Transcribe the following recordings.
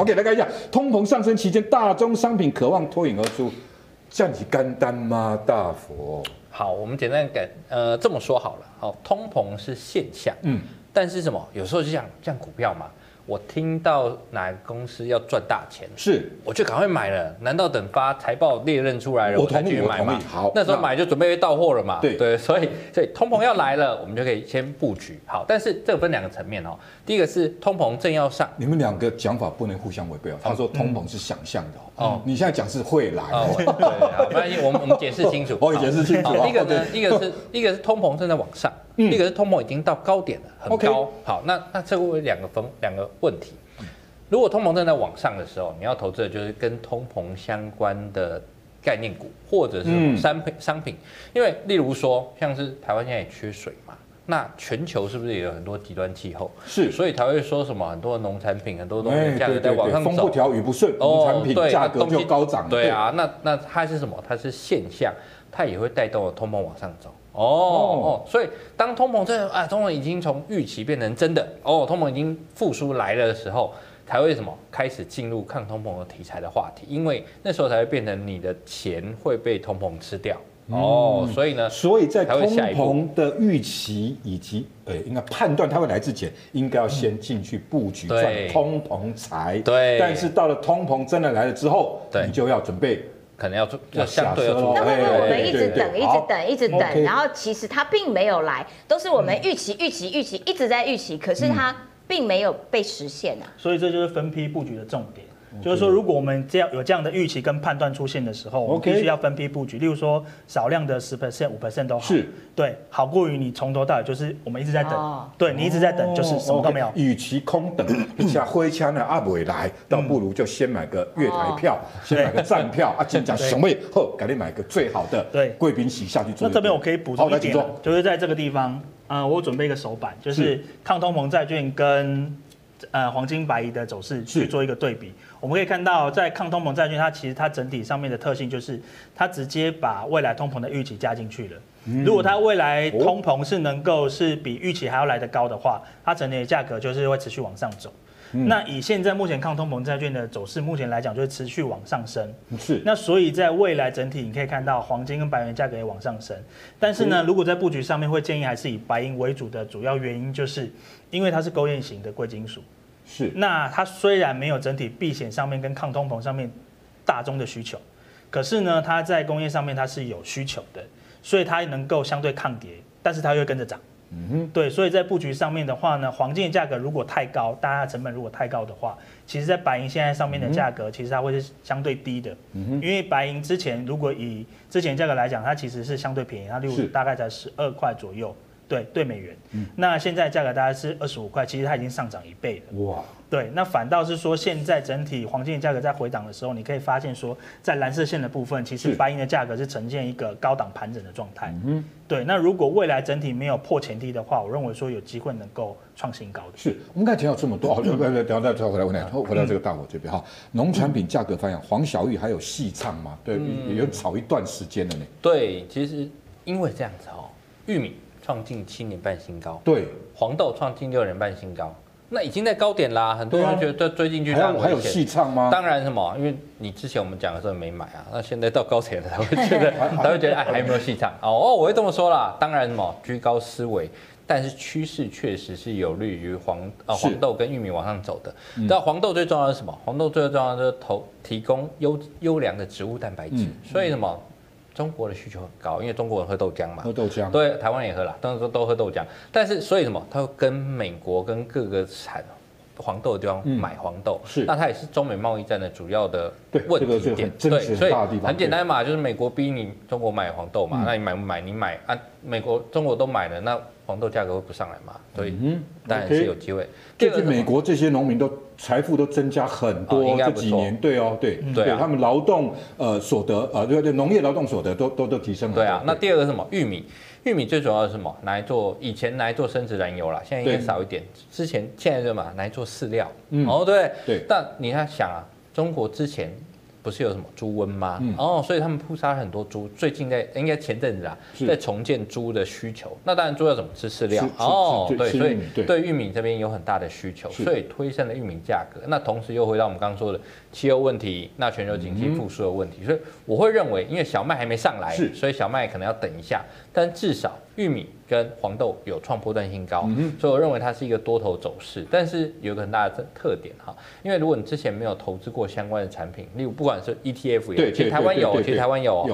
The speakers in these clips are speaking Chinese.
OK， 来看一下通膨上升期间，大宗商品渴望脱颖而出，叫你干单吗？大佛。好，我们简单这么说好了。好，通膨是现象，但是什么？有时候就像股票嘛，我听到哪个公司要赚大钱，是我就赶快买了。难道等发财报列认出来了，我才去买吗？好，那时候买就准备到货了嘛。对，所以通膨要来了，我们就可以先布局。好，但是这分两个层面哦。第一个是通膨正要上，你们两个讲法不能互相违背哦。他说通膨是想象的哦，你现在讲是会来。对，没关系，我们解释清楚。我解释清楚。第一个呢，一个是通膨正在往上。一个是通膨已经到高点了，很高。好，那这会有两个问题。如果通膨正在往上的时候，你要投资的就是跟通膨相关的概念股，或者是商品。因为例如说，像是台湾现在也缺水嘛，那全球是不是也有很多极端气候？是，所以才会说什么很多农产品、很多东西价格在往上走，风不调雨不顺，农产品价格就高涨。对啊，那它是什么？它是现象，它也会带动通膨往上走。哦，所以当通膨通膨已经从预期变成真的哦，通膨已经复苏来了的时候，才会什么开始进入抗通膨的题材的话题，因为那时候才会变成你的钱会被通膨吃掉哦，所以呢，所以在通膨的预期以及应该判断它会来之前，应该要先进去布局赚通膨财，对，但是到了通膨真的来了之后，你就要准备。可能要相对要，那会不会我们一直等，然后其实它并没有来，都是我们预期一直在预期，可是它并没有被实现啊。所以这就是分批布局的重点，就是说如果我们有这样的预期跟判断出现的时候，我们必须要分批布局。例如说少量的10%、5% 都好，对，好过于你从头到尾就是我们一直在等，对你一直在等就是什么都没有。与其空等，像灰枪呢阿伟来，倒不如就先买个月台票，先买个站票啊，先讲什么以后，赶紧买个最好的贵宾席下去坐。那这边我可以补充一点，就是在这个地方我准备一个手板，就是抗通膨债券跟。黄金白银的走势去做一个对比，我们可以看到，在抗通膨债券，它其实它整体上面的特性就是，它直接把未来通膨的预期加进去了。如果它未来通膨是能够是比预期还要来得高的话，它整体的价格就是会持续往上走。那以现在目前抗通膨债券的走势，目前来讲就是持续往上升。是。那所以在未来整体你可以看到黄金跟白银价格也往上升，但是呢，如果在布局上面会建议还是以白银为主的主要原因，就是因为它是勾芡型的贵金属。是。那它虽然没有整体避险上面跟抗通膨上面大宗的需求，可是呢，它在工业上面它是有需求的，所以它能够相对抗跌，但是它又跟着涨。对，所以在布局上面的话呢，黄金的价格如果太高，大家的成本如果太高的话，其实在白银现在上面的价格，其实它会是相对低的，因为白银之前如果以之前价格来讲，它其实是相对便宜，它大概才12块左右，对美元，那现在价格大概是25块，其实它已经上涨1倍了，哇，对，那反倒是说现在整体黄金的价格在回档的时候，你可以发现说，在蓝色线的部分，其实白银的价格是呈现一个高档盘整的状态。对，那如果未来整体没有破前低的话，我认为说有机会能够创新高的。是，我们刚才提到这么多，等一下回到这个大伙这边哈，农产品价格方向，黄小玉还有戏唱嘛？对，有炒一段时间了呢。对，其实因为这样子哦，玉米创近7年半新高，对，黄豆创近6年半新高。那已经在高点啦，很多人觉得追进去还有戏唱吗？当然什么，因为你之前我们讲的时候没买啊，那现在到高点了才会觉得哎，还有没有戏唱？哦，我会这么说啦。当然什么居高思维，但是趋势确实是有利于黄豆跟玉米往上走的。但黄豆最重要的是什么？黄豆最重要的是提供优良的植物蛋白质，所以什么？中国的需求很高，因为中国人喝豆浆嘛，喝豆浆，对，台湾也喝了，当然都喝豆浆。但是所以什么，他会跟美国跟各个产黄豆的地方买黄豆，是，那它也是中美贸易战的主要的问题点，对，所以很简单嘛，就是美国逼你中国买黄豆嘛，那你买不买？你买啊，美国、中国都买了，那黄豆价格会不上来嘛？所以当然是有机会。最近美国这些农民都。财富都增加很多，这几年对哦，对，他们劳动所得对农业劳动所得都提升了。对啊，那第二个是什么？玉米最主要是什么？拿来做以前拿来做生殖燃油啦，现在应该少一点。之前现在就嘛拿来做饲料，哦对。但你看想啊，中国之前不是有什么猪瘟吗？哦，所以他们扑杀很多猪。最近在应该前阵子啊，在重建猪的需求。那当然猪要怎么吃饲料哦，对，所以对玉米这边有很大的需求，所以推升了玉米价格。那同时又回到我们刚刚说的气候问题，那全球景气复苏的问题。所以我会认为，因为小麦还没上来，所以小麦可能要等一下，但至少玉米跟黄豆有创波段新高，所以我认为它是一个多头走势。但是有一个很大的特点哈，因为如果你之前没有投资过相关的产品，例如不管是 ETF 也，其实台湾有，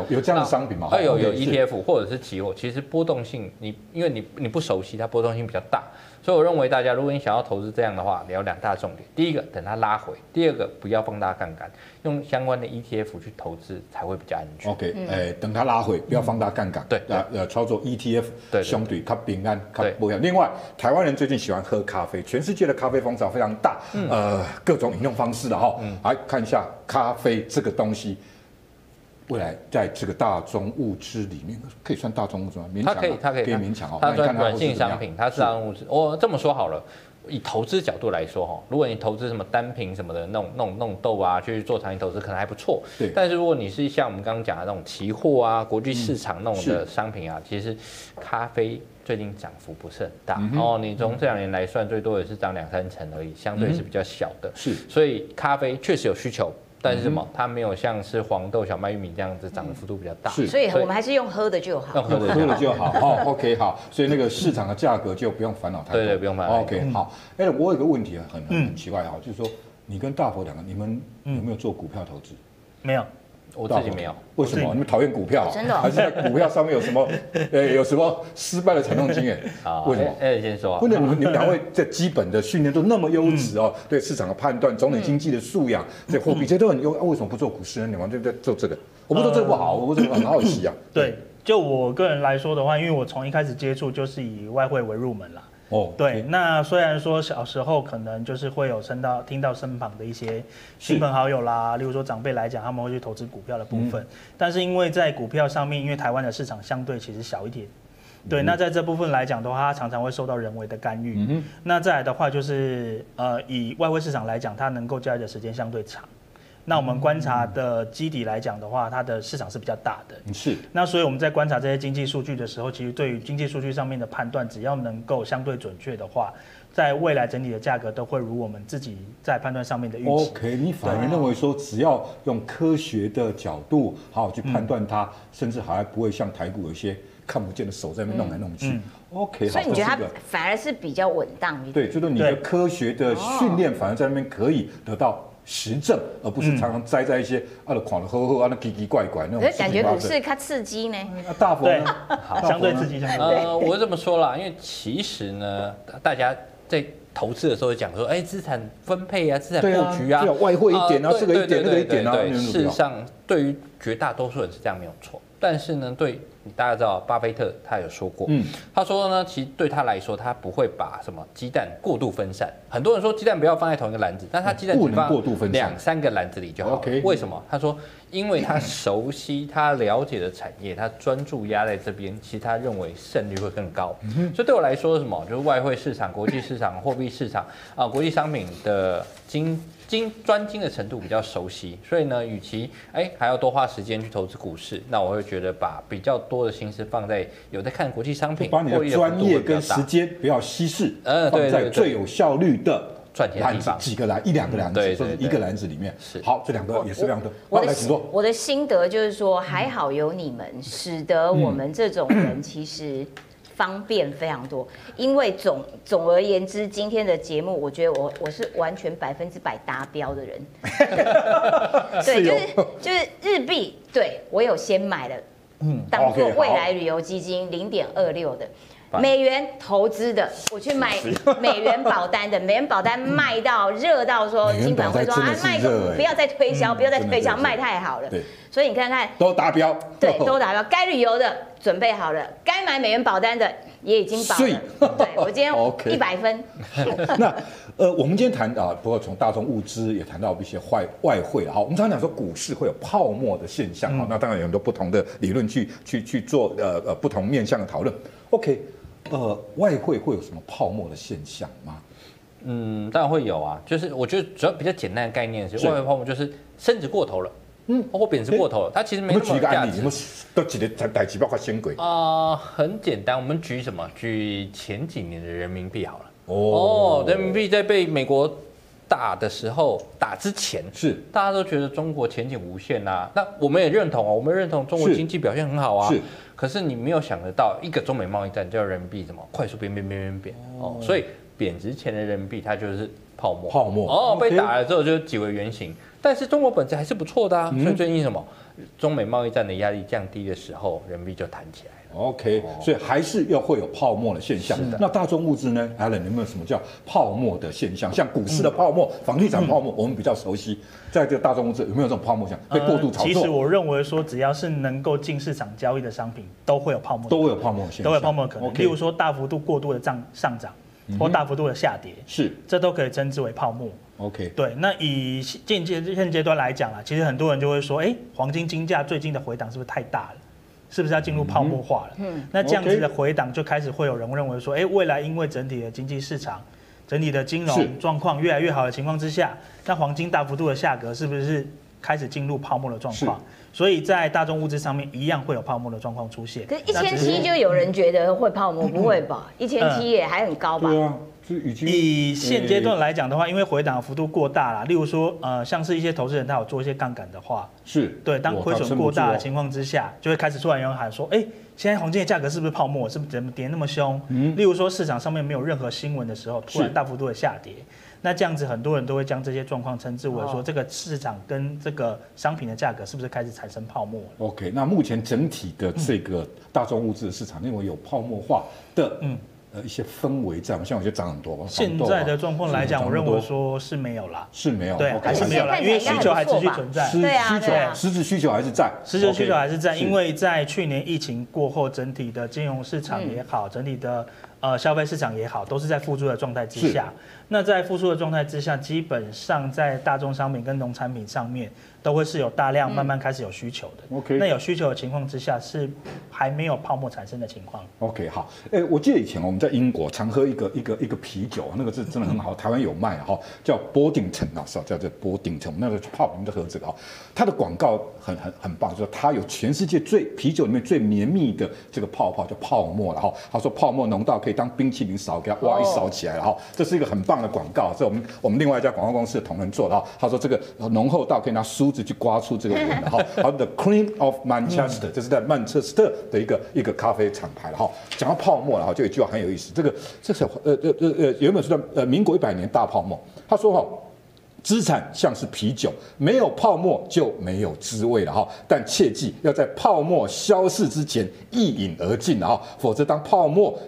有这样的商品嘛？有 ETF 或者是期货，其实波动性因为你不熟悉，它波动性比较大，所以我认为大家如果你想要投资这样的话，你有两大重点：第一个等它拉回，第二个不要放大杠杆，用相关的 ETF 去投资才会比较安全。OK， 等它拉回，不要放大杠杆，对，操作 ETF 对。相对它平安，它不一样。另外，台湾人最近喜欢喝咖啡，全世界的咖啡风潮非常大，各种饮用方式的哈。来看一下咖啡这个东西，未来在这个大宗物资里面可以算大宗物资吗？勉强，它可以勉强哦。它算软性商品，它是大宗物资。我这么说好了。以投资角度来说，哈，如果你投资什么单品什么的弄豆啊，去做长期投资可能还不错。对。但是如果你是像我们刚刚讲的那种期货啊、国际市场那种的商品啊，其实咖啡最近涨幅不是很大。哦，你从这2年来算，最多也是涨2-3成而已，相对是比较小的。是。所以咖啡确实有需求。但是什么？它没有像是黄豆、小麦、玉米这样子涨的幅度比较大，所以我们还是用喝的就好，用喝的就好。哦 ，OK， 好，所以那个市场的价格就不用烦恼太多，对，不用烦恼。OK， 好。哎，我有个问题很奇怪哈，就是说你跟大佛两个，你们有没有做股票投资？没有，我自己没有。为什么？你们讨厌股票？真的？还是在股票上面有什么失败的惨痛经验？为什么？先说。为什么你们两位这基本的训练都那么优质哦？对市场的判断、总体经济的素养、对货币这都很优，为什么不做股市呢？你们就做这个？我不做这个不好，我做这个很好奇啊。对，就我个人来说的话，因为我从一开始接触就是以外汇为入门啦。哦，对，那虽然说小时候可能就是会有听到身旁的一些亲朋好友啦，例如说长辈来讲，他们会去投资股票的部分，但是因为在股票上面，因为台湾的市场相对其实小一点，对，那在这部分来讲的话，它常常会受到人为的干预。那再来的话就是以外汇市场来讲，它能够交易的时间相对长。那我们观察的基底来讲的话，它的市场是比较大的。是。那所以我们在观察这些经济数据的时候，其实对于经济数据上面的判断，只要能够相对准确的话，在未来整体的价格都会如我们自己在判断上面的预期。OK， 你反而认为说，只要用科学的角度好好去判断它，甚至还不会像台股有一些看不见的手在那边弄来弄去。OK， 所以你觉得它反而是比较稳当一点？对，就是你的科学的训练，反而在那边可以得到实证，而不是常常栽在一些狂的呵呵啊，那奇奇怪怪那种。感觉股市它刺激呢？大幅对，相对刺激。我就这么说啦，因为其实呢，大家在投资的时候讲说，哎，资产分配啊，资产布局啊，外汇一点啊，这个一点，那个一点啊。事实上，对于绝大多数人是这样没有错，但是呢，对。大家知道，巴菲特他有说过，他说呢，其实对他来说，他不会把什么鸡蛋过度分散。很多人说鸡蛋不要放在同一个篮子，但他鸡蛋只放2-3个篮子里就好。为什么？他说，因为他熟悉、他了解的产业，他专注压在这边，其实他认为胜率会更高。所以对我来说，什么就是外汇市场、国际市场、货币市场啊，国际商品的专精的程度比较熟悉，所以呢，与其还要多花时间去投资股市，那我会觉得把比较多的心思放在有在看国际商品，把你的专业跟时间不要稀释，放在最有效率的。赚钱的地方，1-2个篮子，就是一个篮子里面。好，这2个也是非常多。我的心得就是说，还好有你们，使得我们这种人其实方便非常多。因为总而言之，今天的节目，我觉得我是完全100%达标的人。对，就是日币，对我有先买了，当做未来旅游基金0.26的。美元投资的，我去买美元保单的，美元保单卖到热到说，金管会说啊，卖不要再推销，不要再推销，卖太好了。所以你看看，都达标，对，都达标。该旅游的准备好了，该买美元保单的也已经保了。对，我今天100分。那我们今天谈啊，不过从大众物资也谈到一些外汇了哈。我们常讲说股市会有泡沫的现象哈，那当然有很多不同的理论去做不同面向的讨论。OK。外汇会有什么泡沫的现象吗？当然会有啊，就是我觉得主要比较简单的概念是，外汇泡沫就是升值过头了，嗯，包括贬值过头，它其实没那么有价值。我们举个案例，都几个代志，包括新贵啊，很简单，我们举什么？举前几年的人民币好了。哦，人民币在被美国打的时候，打之前是大家都觉得中国前景无限啊，那我们也认同啊，我们认同中国经济表现很好啊。是，可是你没有想得到，一个中美贸易战叫人民币怎么快速贬哦，所以贬值前的人民币它就是泡沫，泡沫哦，被打了之后就几为原形。但是中国本质还是不错的啊，所以最近什么中美贸易战的压力降低的时候，人民币就弹起来了。OK， 所以还是要会有泡沫的现象。那大宗物资呢 ，Allen 有没有什么叫泡沫的现象？像股市的泡沫、房地产泡沫，我们比较熟悉。在这个大宗物资有没有这种泡沫现象？被过度炒作？其实我认为说，只要是能够进市场交易的商品，都会有泡沫，都会有泡沫现象，都会有泡沫的可能。例如说，大幅度过度的上涨或大幅度的下跌，是这都可以称之为泡沫。OK， 对，那以现阶段来讲啊，其实很多人就会说，哎，黄金金价最近的回档是不是太大了？是不是要进入泡沫化了？嗯，那这样子的回档就开始会有人认为说，哎，未来因为整体的经济市场、整体的金融状况越来越好的情况之下，那黄金大幅度的下格是不是开始进入泡沫的状况？所以在大宗物资上面一样会有泡沫的状况出现。可是1700就有人觉得会泡沫，不会吧？1700也还很高吧？对啊。以现阶段来讲的话，因为回档幅度过大了，例如说，像是一些投资人他有做一些杠杆的话，是对，当亏损过大的情况之下，就会开始突然有人喊说，哎，现在黄金的价格是不是泡沫？是不是怎么跌那么凶？例如说市场上面没有任何新闻的时候，突然大幅度的下跌，那这样子很多人都会将这些状况称之为说，这个市场跟这个商品的价格是不是开始产生泡沫了 ？OK， 那目前整体的这个大宗物资的市场认为有泡沫化的，一些氛围在，像我觉得涨很多吧。现在的状况来讲，我认为说是没有啦，是没有，对，还是没有啦，因为需求还持续存在，对啊，实质需求还是在，实质需求还是在，因为在去年疫情过后，整体的金融市场也好，整体的消费市场也好，都是在复苏的状态之下。那在复苏的状态之下，基本上在大宗商品跟农产品上面，都会是有大量慢慢开始有需求的。OK， 那有需求的情况之下，是还没有泡沫产生的情况。OK， 好，哎，我记得以前我们在英国常喝一个啤酒，那个是真的很好，台湾有卖哈，叫波丁城啊，是叫这波丁城，我们那个去泡，我们都喝这个啊。它的广告很棒，就是它有全世界啤酒里面最绵密的这个泡泡，叫泡沫了哈。他说泡沫浓到可以当冰淇淋勺给它挖一勺起来了哈，这是一个很棒的广告，这我们另外一家广告公司的同仁做的哈。他说这个浓厚到可以拿梳子去刮出这个纹了哈。好 ，The Cream of Manchester， 这是在曼彻斯特的一个咖啡厂牌了哈。讲到泡沫了哈，就有一句话很有意思，有本书叫民国100年大泡沫，他说哈。资产像是啤酒，没有泡沫就没有滋味了哈。但切记要在泡沫消逝之前一饮而尽了哈，否则当泡沫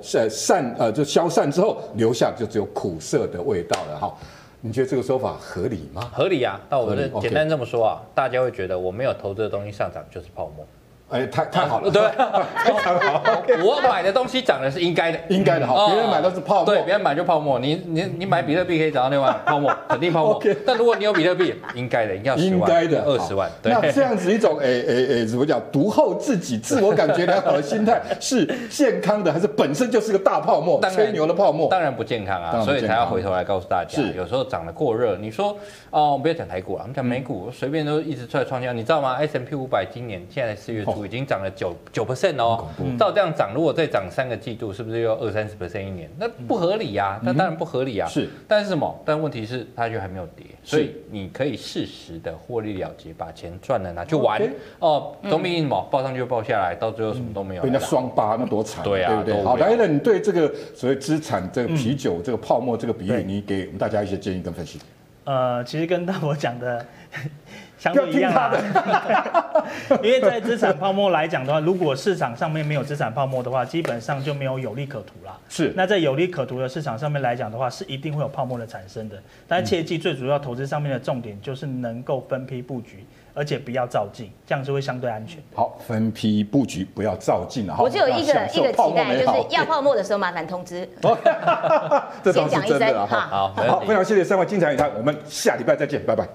就消散之后，留下就只有苦涩的味道了哈。你觉得这个说法合理吗？合理啊，那我是简单这么说啊，大家会觉得我没有投资的东西上涨就是泡沫。哎，太好了，对，太好了。我买的东西涨的是应该的，应该的哈。别人买都是泡沫，对，别人买就泡沫。你买比特币可以涨到6万，泡沫肯定泡沫。但如果你有比特币，应该的，应该10万，20万。那这样子一种怎么讲，独厚自己、自我感觉良好的心态是健康的，还是本身就是个大泡沫、吹牛的泡沫？当然不健康啊，所以才要回头来告诉大家，有时候涨得过热。你说啊，我们不要讲台股了，我们讲美股，随便都一直出来创新，你知道吗 ？S&P 500今年现在4月初。已经涨了9% 哦，照这样涨，如果再涨3个季度，是不是又20-30% 一年？那不合理啊，那当然不合理啊。是，但是什么？但问题是它就还没有跌，所以你可以适时的获利了结，把钱赚了拿去玩哦，总比什么报上去报下来，到最后什么都没有，被人家双八那多惨，对啊，对不对？好，来了，你对这个所谓资产、这个啤酒、这个泡沫这个比喻，你给我们大家一些建议跟分析。其实跟大伯讲的。相对一样啊，因为在资产泡沫来讲的话，如果市场上面没有资产泡沫的话，基本上就没有有利可图啦。是，那在有利可图的市场上面来讲的话，是一定会有泡沫的产生的。但切记，最主要投资上面的重点就是能够分批布局，而且不要躁进，这样就会相对安全。好，分批布局，不要躁进啊！我只有一个期待，就是要泡沫的时候麻烦通知。这倒是真的啊！好，非常谢谢三位精彩一谈，我们下礼拜再见，拜拜。